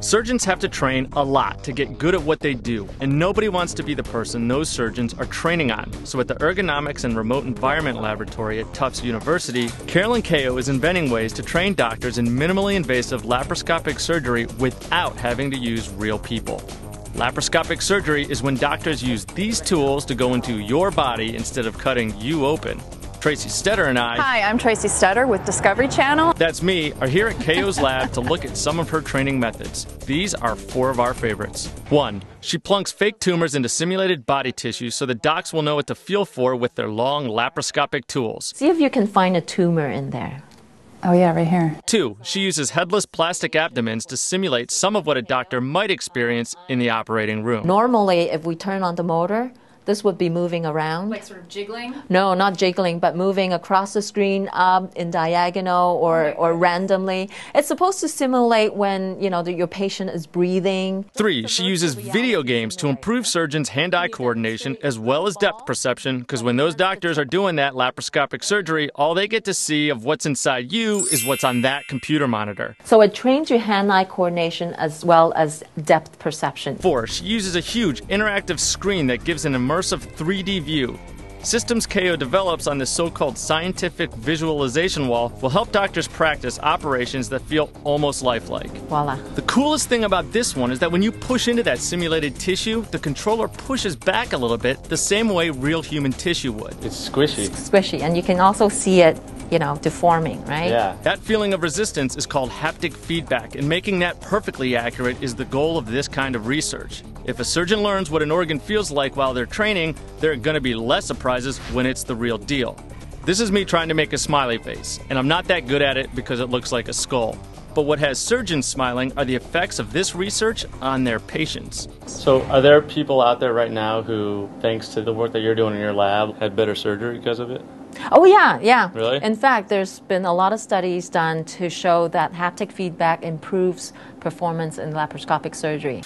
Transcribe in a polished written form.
Surgeons have to train a lot to get good at what they do, and nobody wants to be the person those surgeons are training on. So at the Ergonomics and Remote Environment Laboratory at Tufts University, Carolyn Kao is inventing ways to train doctors in minimally invasive laparoscopic surgery without having to use real people. Laparoscopic surgery is when doctors use these tools to go into your body instead of cutting you open. Tracy Staedter and I... Hi, I'm Tracy Staedter with Discovery Channel. That's me, are here at K.O.'s lab to look at some of her training methods. These are four of our favorites. 1. She plunks fake tumors into simulated body tissue so the docs will know what to feel for with their long laparoscopic tools. See if you can find a tumor in there. Oh yeah, right here. 2. She uses headless plastic abdomens to simulate some of what a doctor might experience in the operating room. Normally, if we turn on the motor, this would be moving around. Like sort of jiggling? No, not jiggling, but moving across the screen, up, in diagonal, or randomly. It's supposed to simulate when, you know, your patient is breathing. 3, she uses video games to improve surgeons' hand-eye coordination as well as depth perception, because when those doctors are doing that laparoscopic surgery, all they get to see of what's inside you is what's on that computer monitor. So it trains your hand-eye coordination as well as depth perception. 4, she uses a huge interactive screen that gives an immersive 3D view. Systems K.O. develops on this so-called scientific visualization wall will help doctors practice operations that feel almost lifelike. Voila. The coolest thing about this one is that when you push into that simulated tissue, the controller pushes back a little bit the same way real human tissue would. It's squishy. It's squishy, and you can also see it, you know, deforming, right? Yeah. That feeling of resistance is called haptic feedback, and making that perfectly accurate is the goal of this kind of research. If a surgeon learns what an organ feels like while they're training, there are going to be less surprises when it's the real deal. This is me trying to make a smiley face, and I'm not that good at it because it looks like a skull. But what has surgeons smiling are the effects of this research on their patients. So are there people out there right now who, thanks to the work that you're doing in your lab, had better surgery because of it? Oh yeah, yeah. Really? In fact, there's been a lot of studies done to show that haptic feedback improves performance in laparoscopic surgery.